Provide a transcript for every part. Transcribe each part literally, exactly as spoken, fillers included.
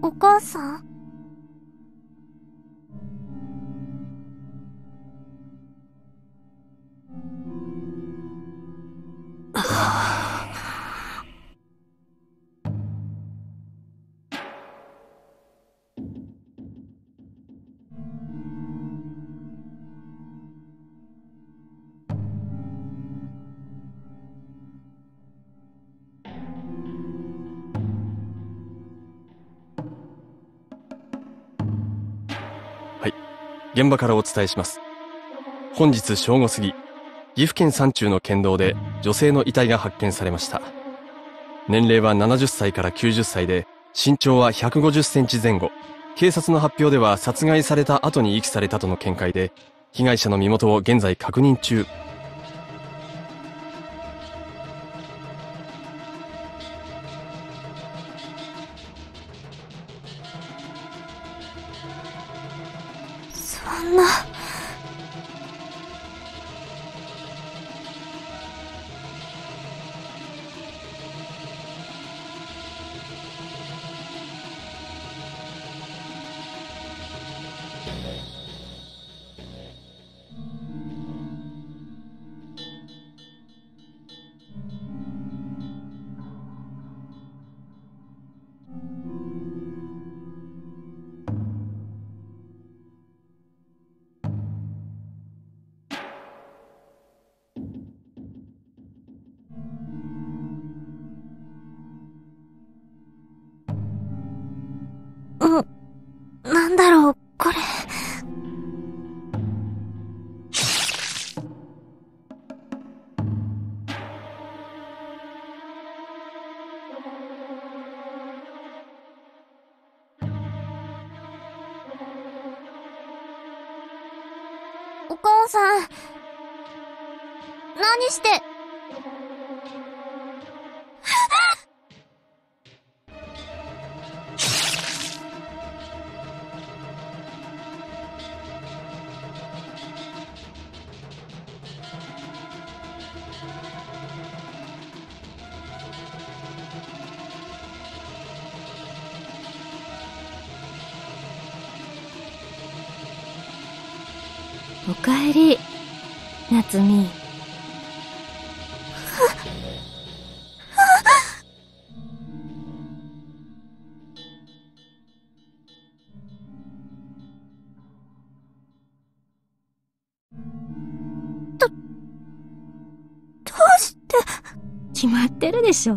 お母さん？現場からお伝えします。本日正午過ぎ、岐阜県山中の県道で女性の遺体が発見されました。年齢はななじゅっさいからきゅうじゅっさいで、身長はひゃくごじゅっセンチ前後。警察の発表では殺害された後に遺棄されたとの見解で、被害者の身元を現在確認中。おかえり、夏美。ど、どうして？決まってるでしょ？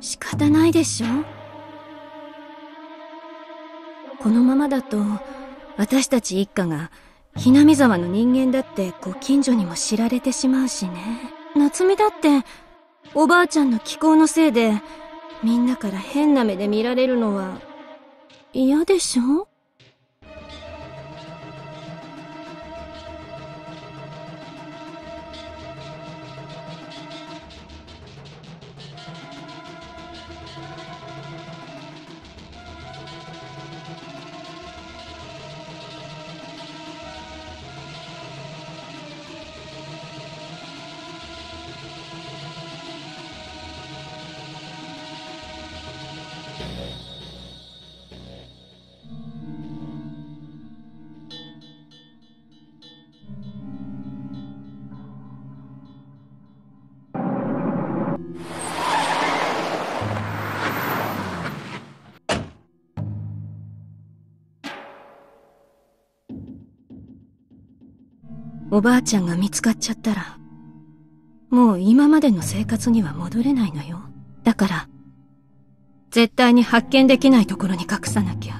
仕方ないでしょ。このままだと私たち一家がひなみざわの人間だってご近所にも知られてしまうしね。夏美だっておばあちゃんの気候のせいでみんなから変な目で見られるのは嫌でしょ。おばあちゃんが見つかっちゃったら、もう今までの生活には戻れないのよ。だから、絶対に発見できないところに隠さなきゃ。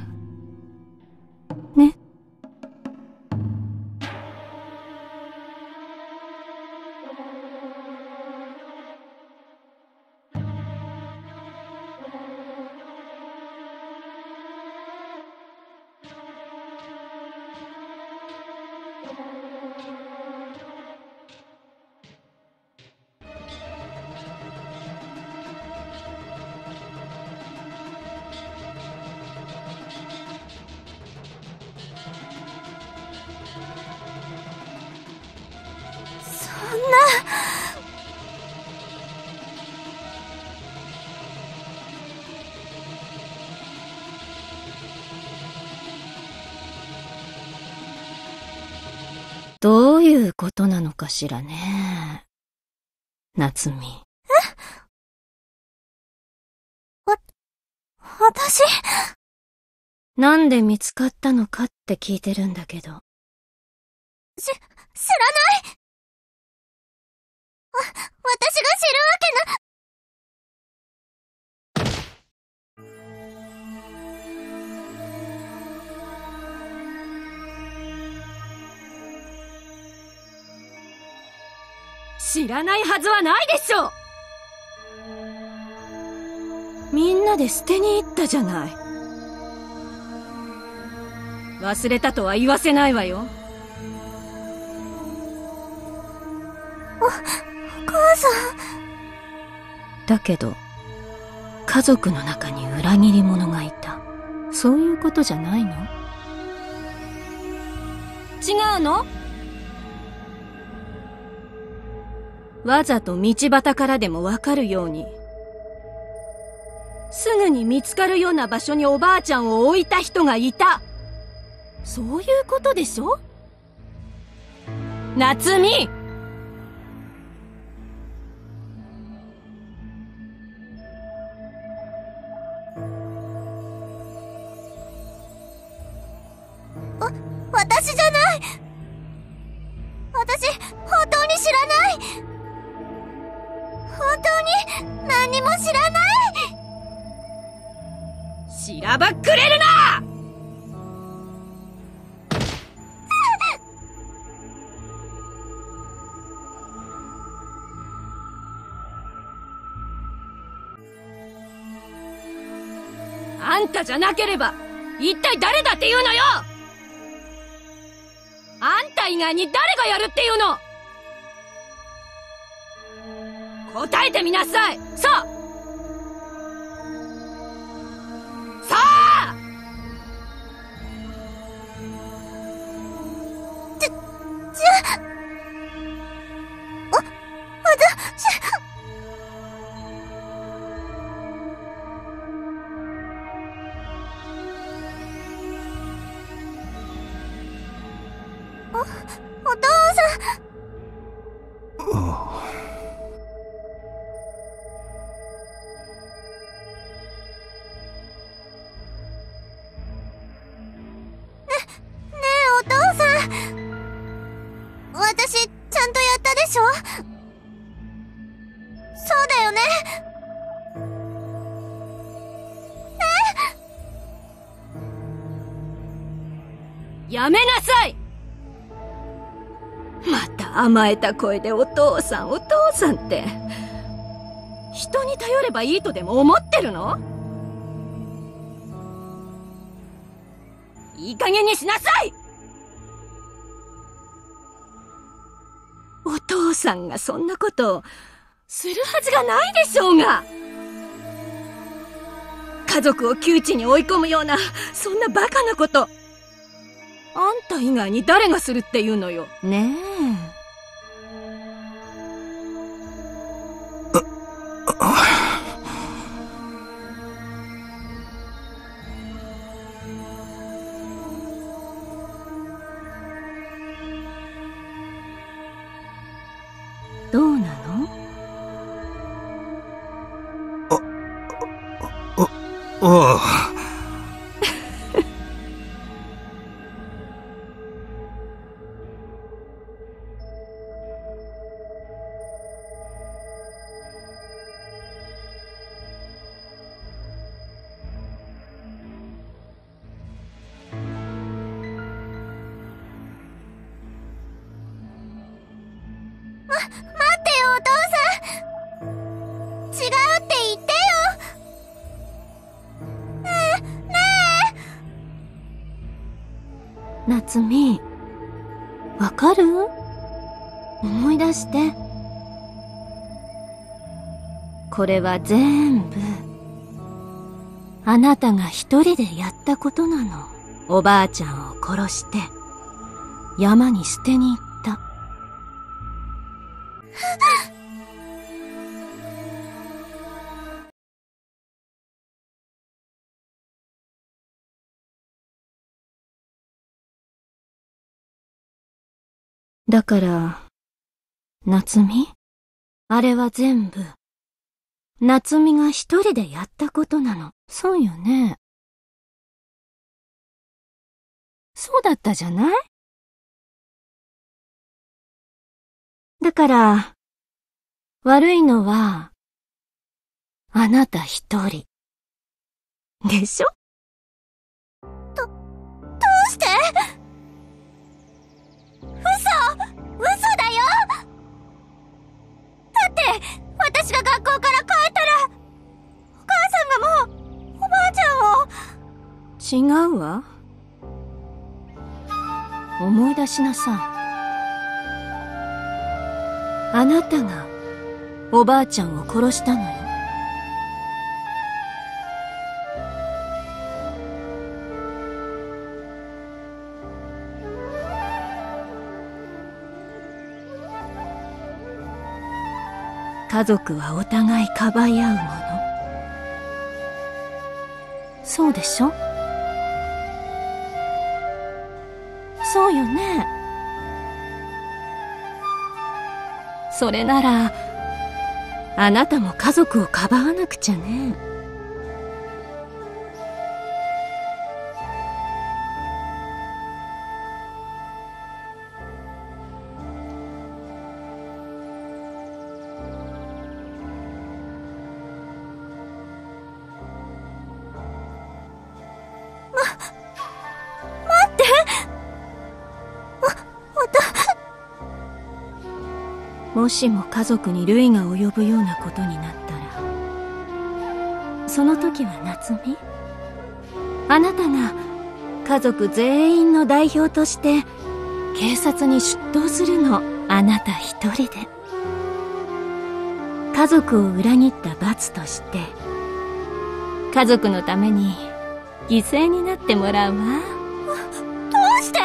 ね。どういうことなのかしらね、夏美。え？わ、私？なんで見つかったのかって聞いてるんだけど。し、知らない！わ、私が知るわけな。知らないはずはないでしょう。みんなで捨てに行ったじゃない。忘れたとは言わせないわよ。お、お母さん。だけど家族の中に裏切り者がいた。そういうことじゃないの？違うの？わざと道端からでもわかるように、すぐに見つかるような場所におばあちゃんを置いた人がいた。そういうことでしょ？夏美！わ、私じゃない！私、本当に知らない！本当に何にも知らない。しらばっくれるな。あんたじゃなければ一体誰だっていうのよ。あんた以外に誰がやるっていうの。答えてみなさい。さあさあ。じゃじゃあ、私。お、お父さん。私、ちゃんとやったでしょ？そうだよね。え？やめなさい！また甘えた声でお父さん、お父さんって。人に頼ればいいとでも思ってるの？いい加減にしなさい！お父さんがそんなことをするはずがないでしょうが。家族を窮地に追い込むような、そんなバカなこと、あんた以外に誰がするっていうのよ。ねえ。どうなの？あ、あ、ああ。夏美、わかる？思い出して。これは全部、あなたが一人でやったことなの。おばあちゃんを殺して、山に捨てに行った。だから、夏美？あれは全部、夏美が一人でやったことなの。そうよね。そうだったじゃない？だから、悪いのは、あなた一人。でしょ？ど、どうして？嘘！嘘だよ！だって、私が学校から帰ったら、お母さんがもう、おばあちゃんを。違うわ。思い出しなさい。あなたがおばあちゃんを殺したのよ。家族はお互いかばい合うもの。そうでしょ？そうよね。それなら、あなたも家族をかばわなくちゃね。もしも家族に累が及ぶようなことになったら、その時は夏美、あなたが家族全員の代表として警察に出頭するの。あなた一人で家族を裏切った罰として、家族のために犠牲になってもらうわ。どうして？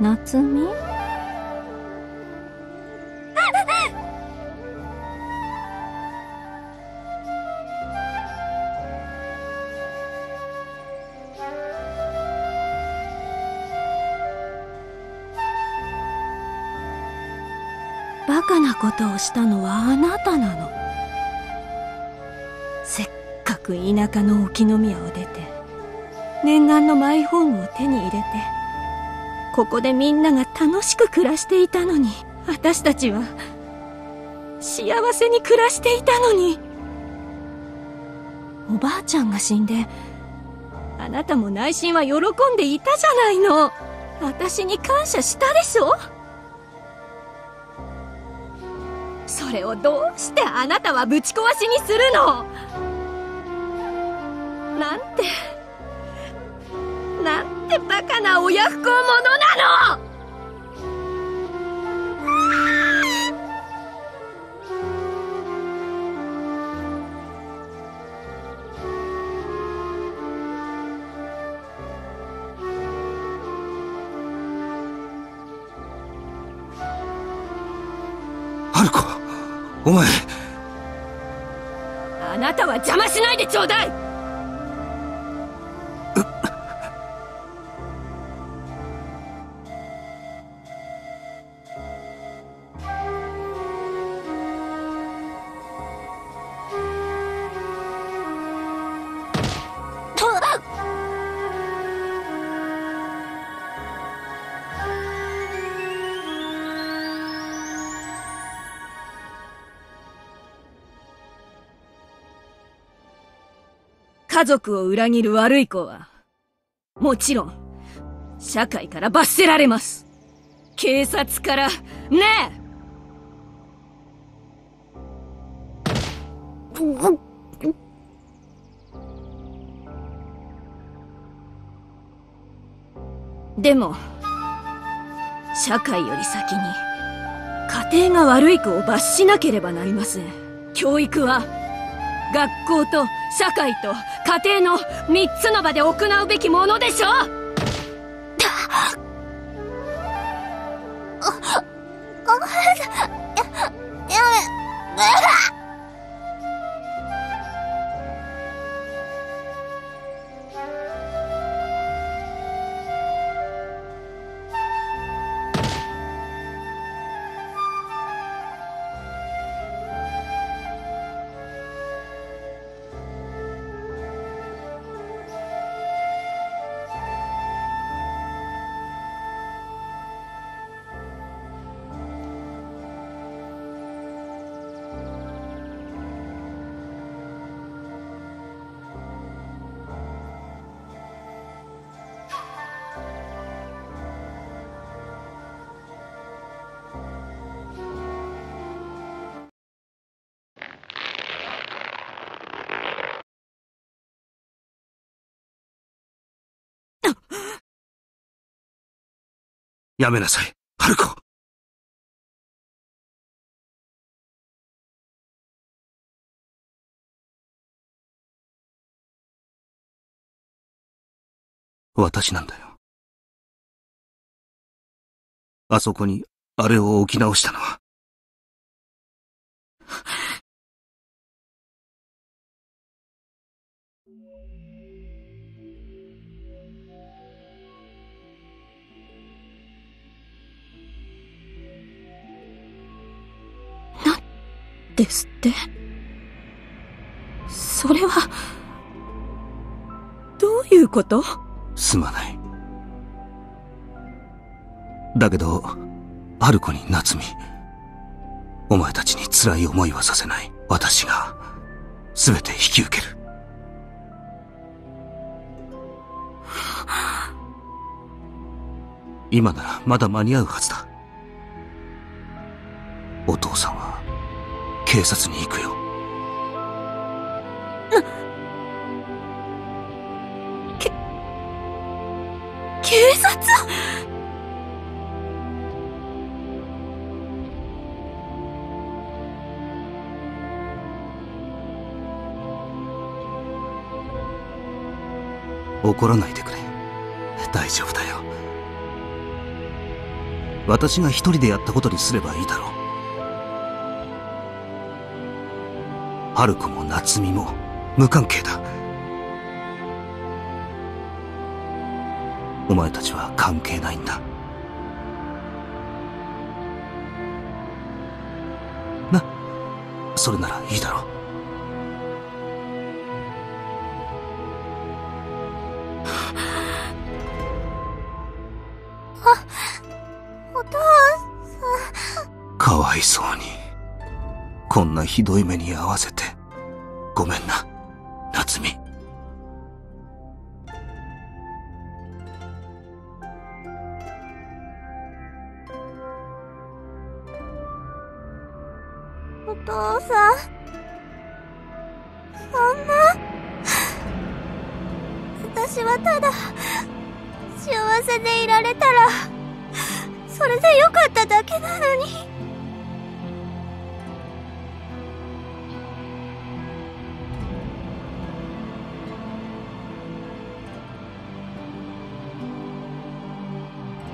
夏美？バカなことをしたのはあなたなの。せっかく田舎の沖宮を出て、念願のマイホームを手に入れて、ここでみんなが楽しく暮らしていたのに、私たちは幸せに暮らしていたのに。おばあちゃんが死んで、あなたも内心は喜んでいたじゃないの。私に感謝したでしょ？それをどうしてあなたはぶち壊しにするの？なんてなんてバカな親不孝者なの！春子、お前なたは邪魔しないでちょうだい。家族を裏切る悪い子は、もちろん、社会から罰せられます。警察から、ねえ！でも、社会より先に、家庭が悪い子を罰しなければなりません。教育は、学校と社会と家庭の三つの場で行うべきものでしょう。やめなさい、春子。私なんだよ。あそこにあれを置き直したのは。ですって。それはどういうこと？すまない。だけど春子に夏美、お前たちに辛い思いはさせない。私が全て引き受ける。今ならまだ間に合うはずだ。お父さんは警察に行くよ。け、警察？怒らないでくれ。大丈夫だよ。私が一人でやったことにすればいいだろう。春子も夏美も無関係だ。お前たちは関係ないんだ。な、それならいいだろう。あ、お父さん。かわいそうに。こんなひどい目に遭わせてごめんな、夏美。お父さん、そんな。私はただ幸せでいられたらそれでよかっただけなのに。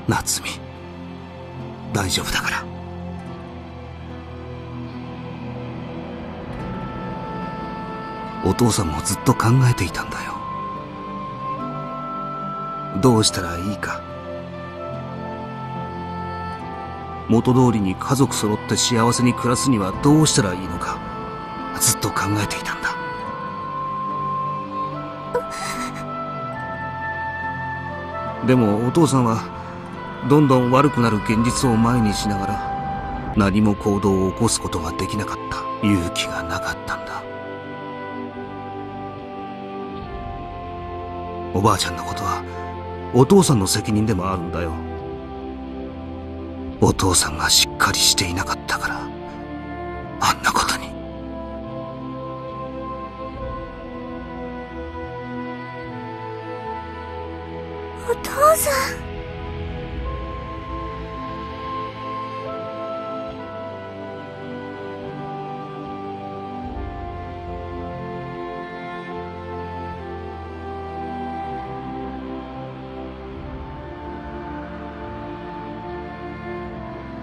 夏美、大丈夫だから。お父さんもずっと考えていたんだよ。どうしたらいいか。元通りに家族揃って幸せに暮らすにはどうしたらいいのか、ずっと考えていたんだ。でもお父さんはどんどん悪くなる現実を前にしながら何も行動を起こすことができなかった。勇気がなかったんだ。おばあちゃんのことはお父さんの責任でもあるんだよ。お父さんがしっかりしていなかったからあんなことに。お父さん。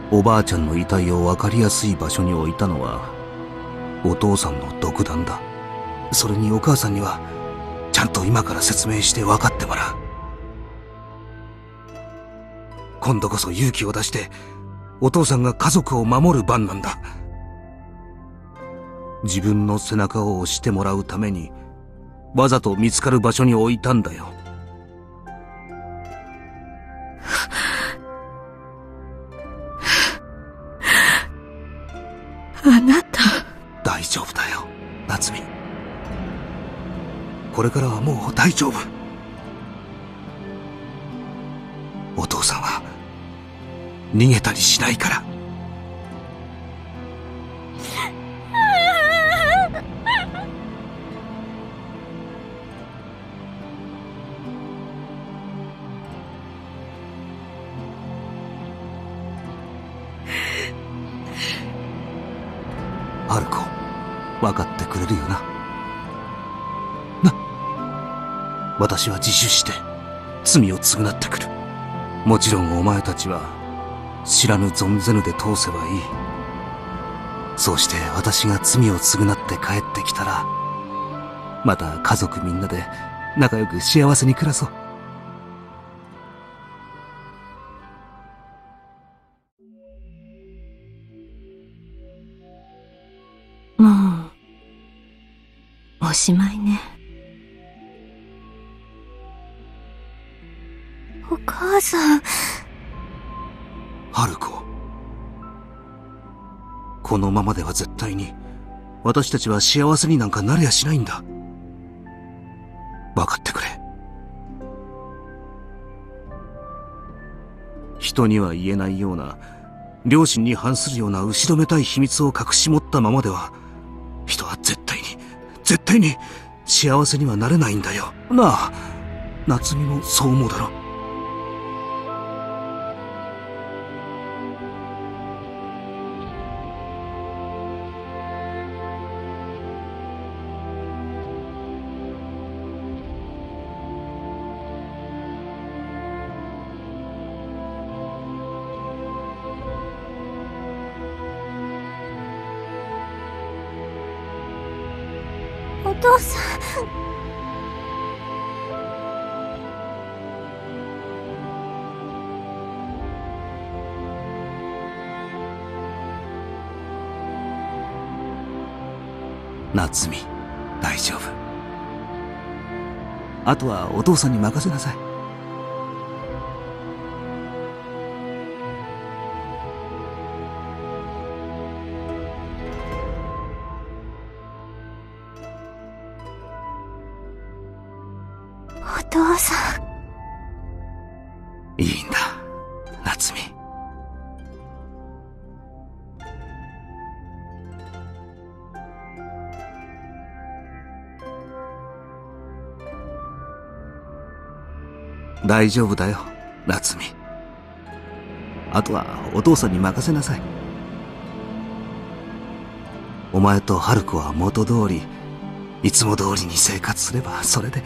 おばあちゃんの遺体を分かりやすい場所に置いたのはお父さんの独断だ。それにお母さんにはちゃんと今から説明して分かってもらう。今度こそ勇気を出してお父さんが家族を守る番なんだ。自分の背中を押してもらうためにわざと見つかる場所に置いたんだよ。あなた。大丈夫だよ夏美。これからはもう大丈夫。お父さんは逃げたりしないから。春子、分かってくれるよな。な、私は自首して罪を償ってくる。もちろんお前たちは知らぬ存ぜぬで通せばいい。そうして私が罪を償って帰ってきたらまた家族みんなで仲良く幸せに暮らそう。もうおしまいね。お母さん。春子、このままでは絶対に私たちは幸せになんかなりゃしないんだ。分かってくれ。人には言えないような、両親に反するような後ろめたい秘密を隠し持ったままでは人は絶対に絶対に幸せにはなれないんだよ。なあ、夏美もそう思うだろ。お父さん。夏美、大丈夫。あとはお父さんに任せなさい。お父さん。いいんだ夏美。大丈夫だよ夏美。あとはお父さんに任せなさい。お前と春子は元通りいつも通りに生活すればそれで。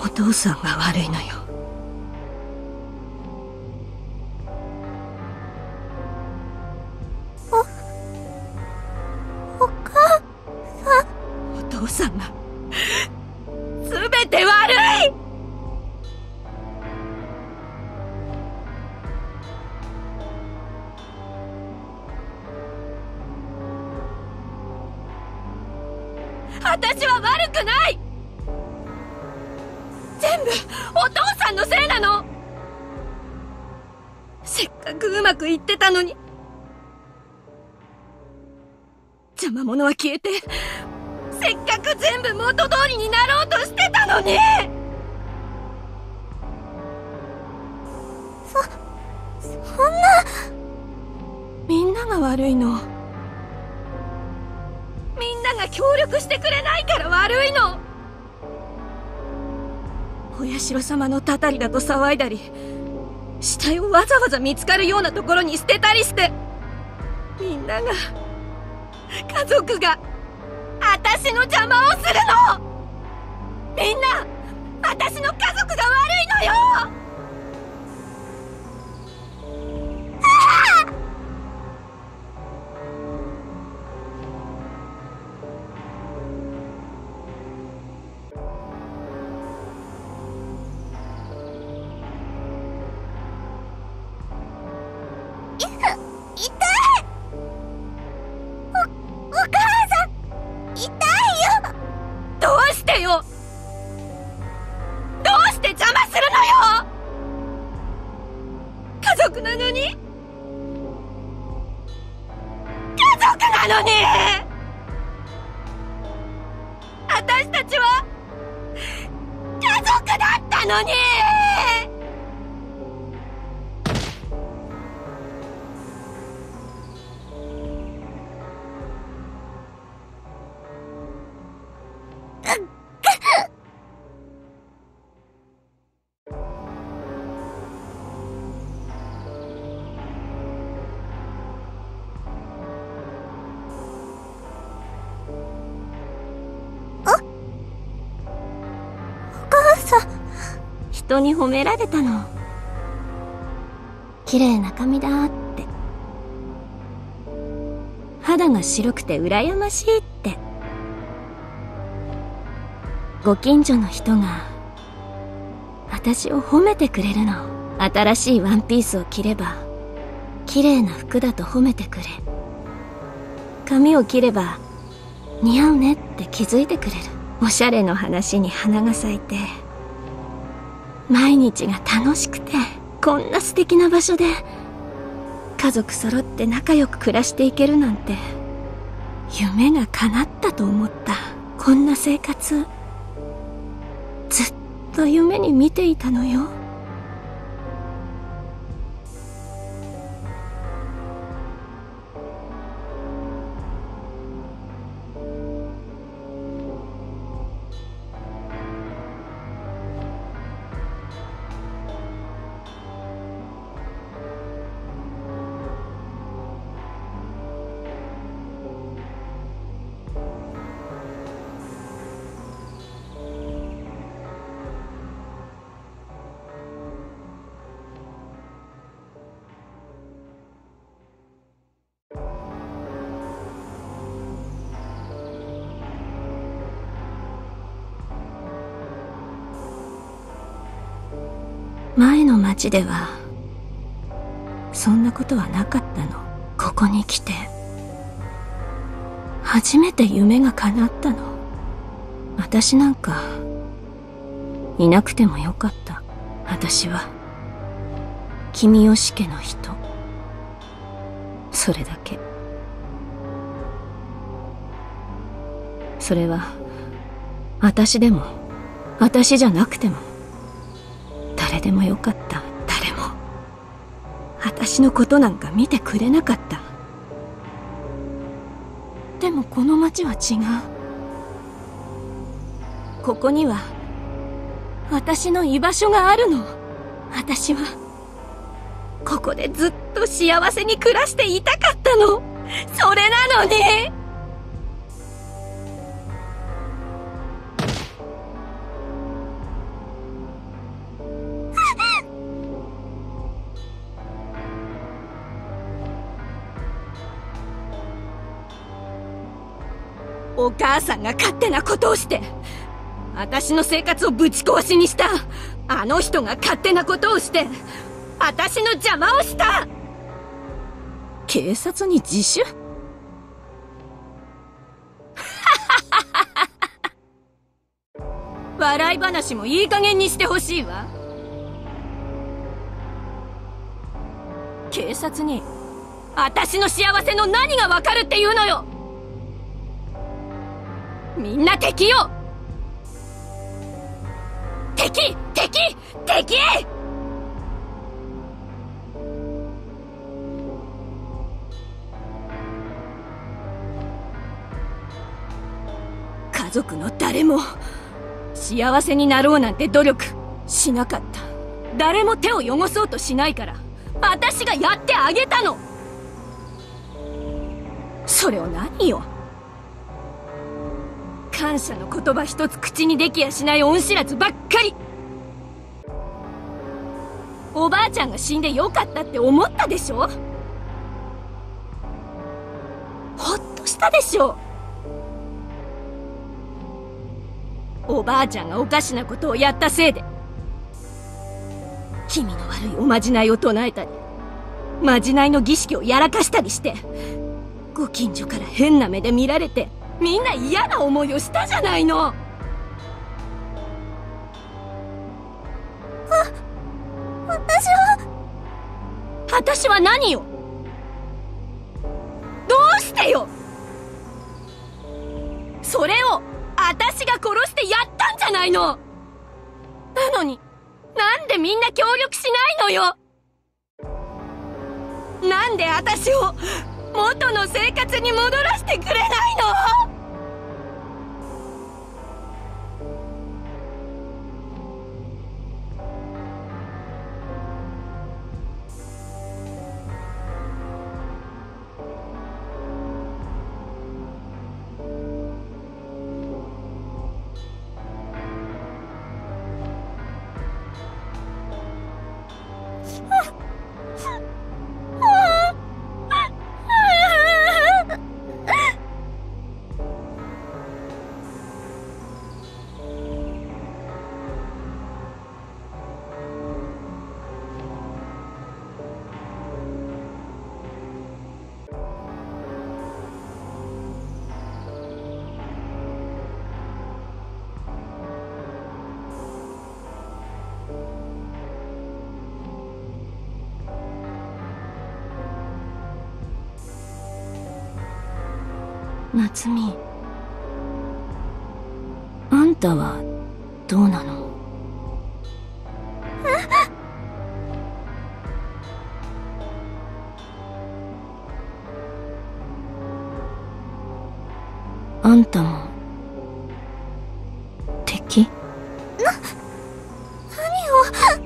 お父さんが悪いのよ。お、お母さん。お父さんが全て悪い。私は悪くない。全部お父さんのせいなの。せっかくうまくいってたのに。邪魔者は消えて、せっかく全部元通りになろうとしてたのに。そそんな。みんなが悪いの。みんなが協力してくれないから悪いの。お社様のたたりだと騒いだり、死体をわざわざ見つかるようなところに捨てたりして、みんなが、家族が私の邪魔をするの。みんな私の家族が悪いのよ。人に褒められたの。綺麗な髪だって、肌が白くて羨ましいって、ご近所の人が私を褒めてくれるの。新しいワンピースを着れば綺麗な服だと褒めてくれ、髪を切れば似合うねって気づいてくれる。おしゃれの話に花が咲いて、毎日が楽しくて、こんな素敵な場所で家族揃って仲良く暮らしていけるなんて、夢が叶ったと思った。こんな生活ずっと夢に見ていたのよ。前の町ではそんなことはなかったの。ここに来て初めて夢が叶ったの。私なんかいなくてもよかった。私は君吉家の人、それだけ。それは私でも私じゃなくても誰でもよかった。誰も私のことなんか見てくれなかった。でもこの町は違う。ここには私の居場所があるの。私はここでずっと幸せに暮らしていたかったの。それなのに。お母さんが勝手なことをして私の生活をぶち壊しにした。あの人が勝手なことをして私の邪魔をした。警察に自首？笑い話もいい加減にしてほしいわ。警察に私の幸せの何が分かるっていうのよ。みんな敵よ。敵敵敵。家族の誰も幸せになろうなんて努力しなかった。誰も手を汚そうとしないから私がやってあげたの。それを何よ、感謝の言葉一つ口にできやしない恩知らずばっかり。おばあちゃんが死んでよかったって思ったでしょ。ほっとしたでしょ。おばあちゃんがおかしなことをやったせいで気味の悪いおまじないを唱えたりまじないの儀式をやらかしたりしてご近所から変な目で見られてみんな嫌な思いをしたじゃないの。あ私は私は何よ。どうしてよ。それを私が殺してやったんじゃないの。なのになんでみんな協力しないのよ。なんで私を元の生活に戻らせてくれないの？夏美、あんたはどうなの？あんたも敵？な、何を。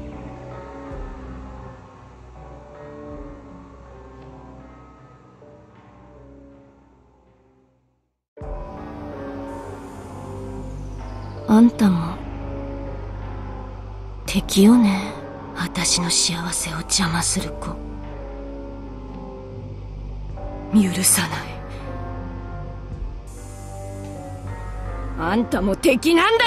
あんたも敵よね、私の幸せを邪魔する子。許さない。あんたも敵なんだ。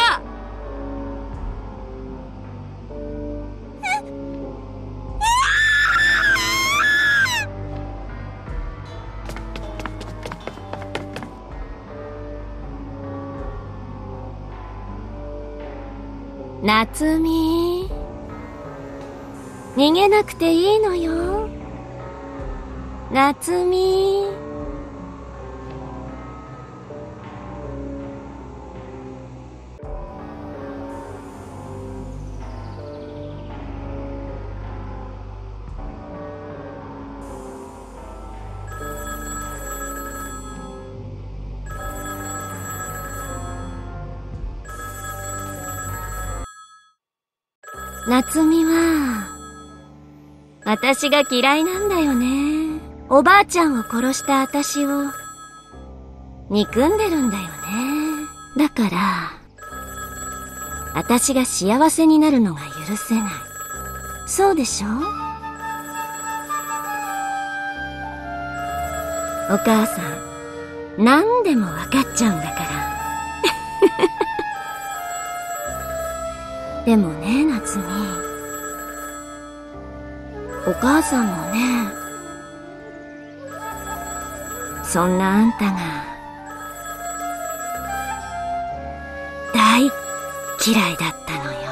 夏美、逃げなくていいのよ。夏美、夏美は、私が嫌いなんだよね。おばあちゃんを殺した私を、憎んでるんだよね。だから、私が幸せになるのが許せない。そうでしょ？お母さん、何でも分かっちゃうんだからでもね、夏美、お母さんもね、そんなあんたが大嫌いだったのよ。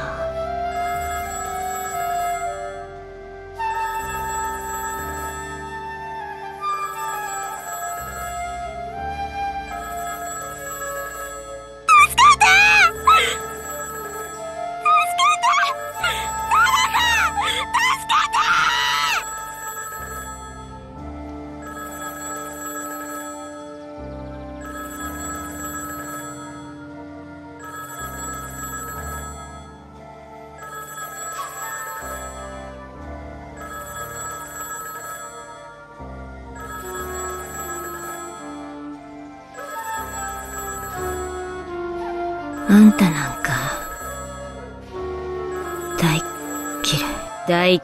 あんたなんか大嫌い、大嫌い。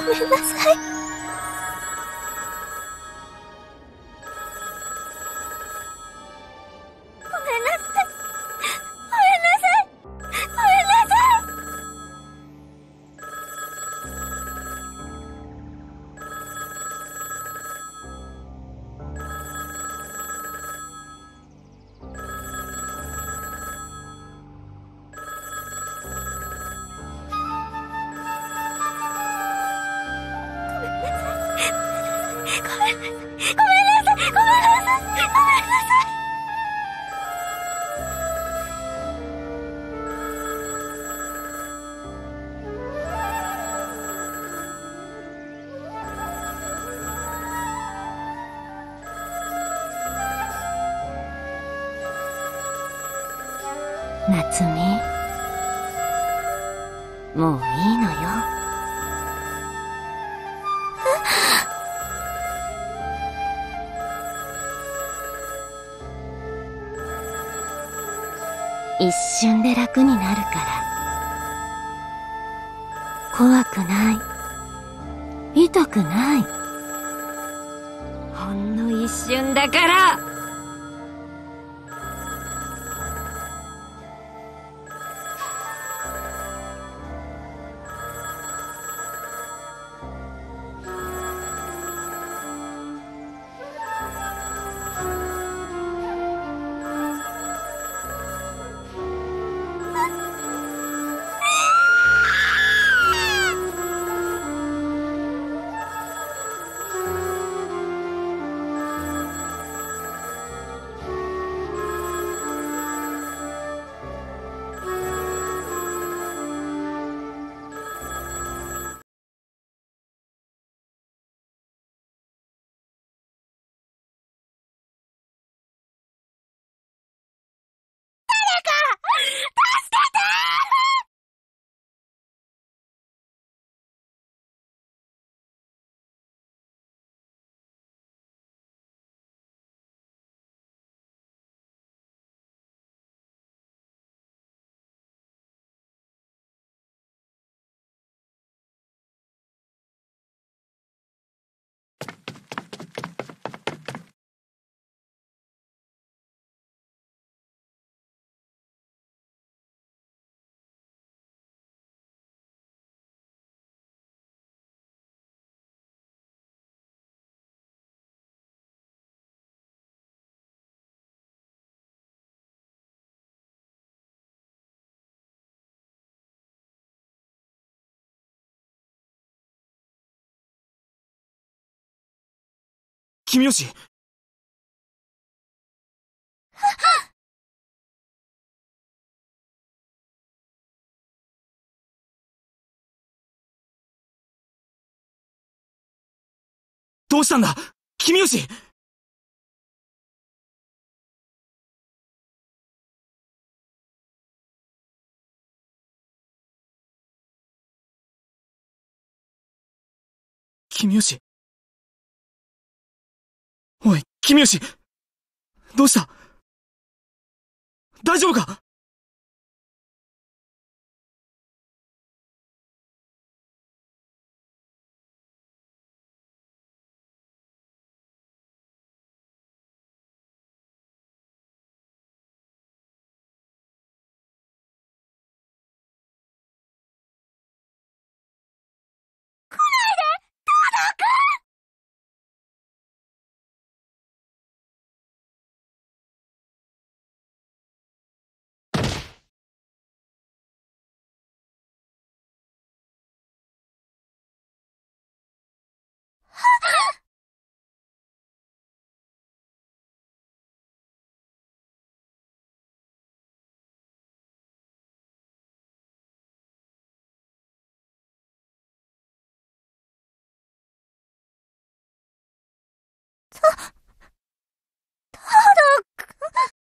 ごめんなさい。夏美、もういいのよ。一瞬で楽になるから。怖くない。痛くない。ほんの一瞬だから。君よし。どうしたんだ君吉。君吉。おい、君吉。どうした大丈夫か。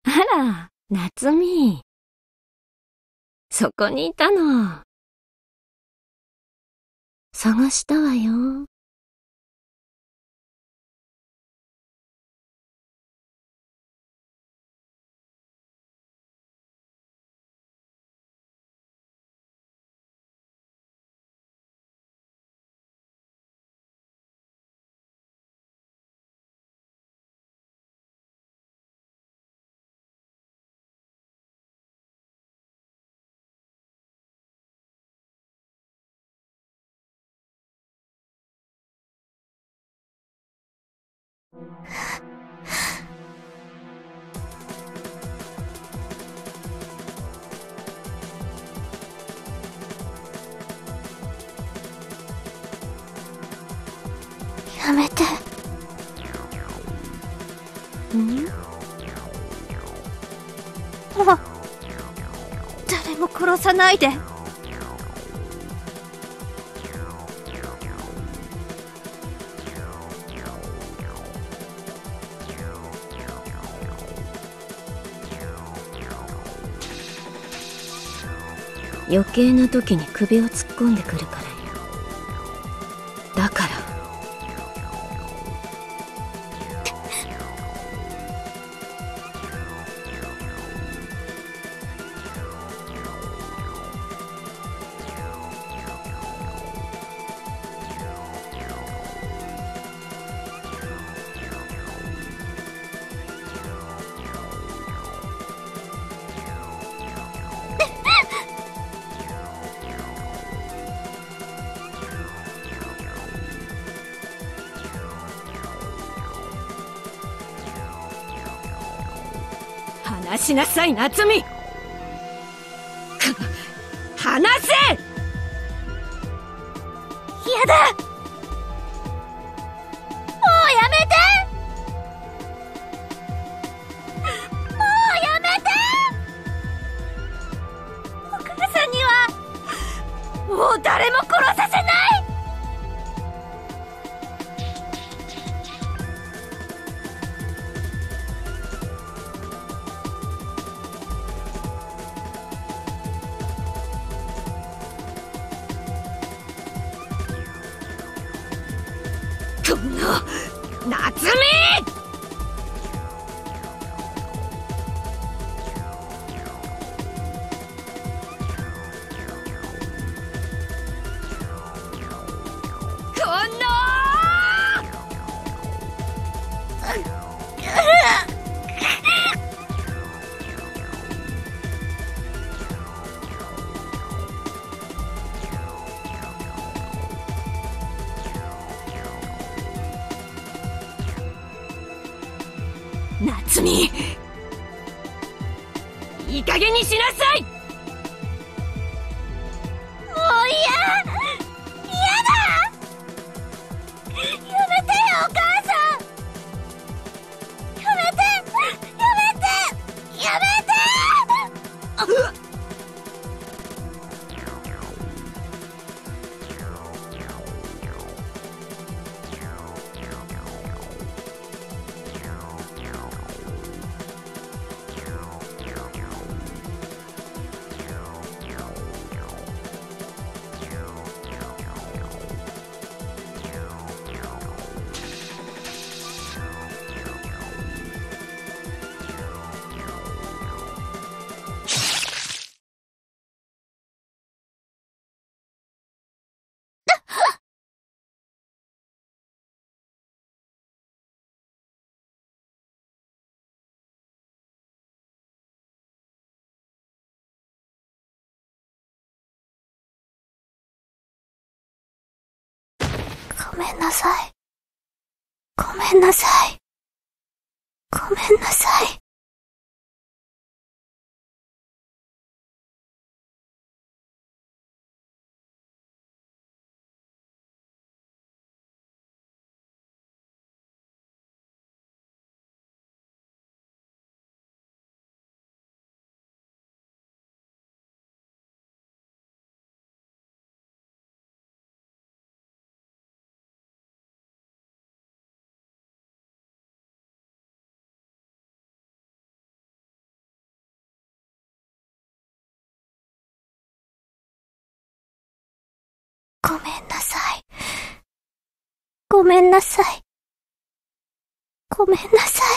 あら、夏美。そこにいたの。探したわよ。やめて。ん？ほら、誰も殺さないで。余計な時に首を突っ込んでくるからよ。だから話しなさい、夏美。話せ。やだ、もうやめて、もうやめて。お母さんにはもう誰も殺させない。この夏美！この夏美、いい加減にしなさい。もう嫌、嫌だ。やめてよ、お母さん。やめて、やめて、やめて。あっ、めんなさい。ごめんなさい。ごめんなさい。ごめんなさい。ごめんなさい。ごめんなさい。